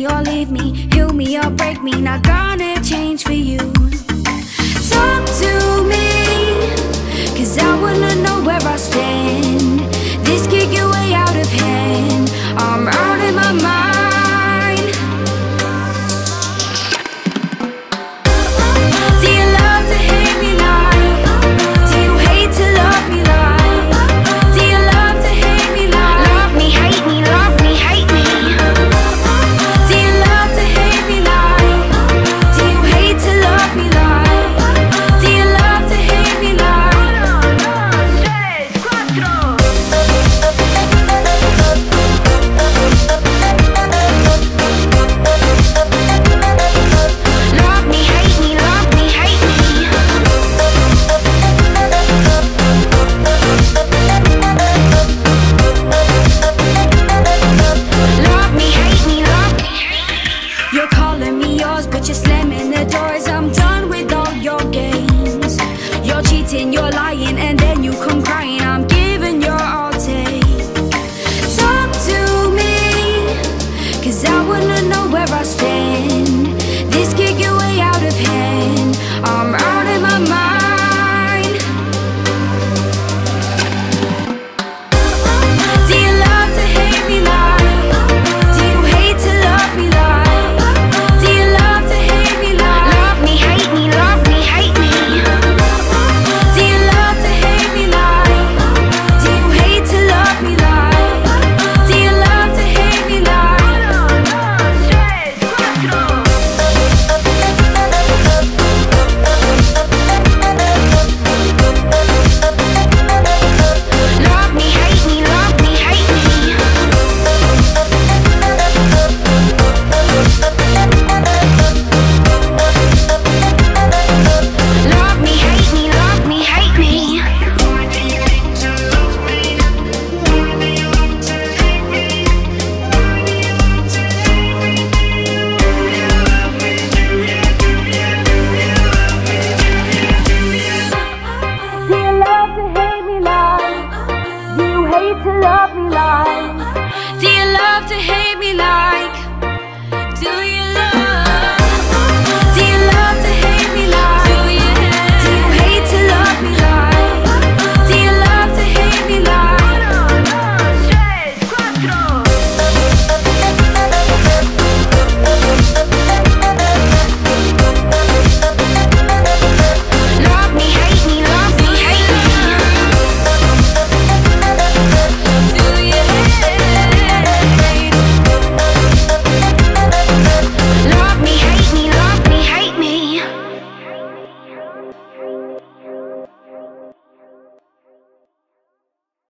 me or leave me, heal me or break me. Now God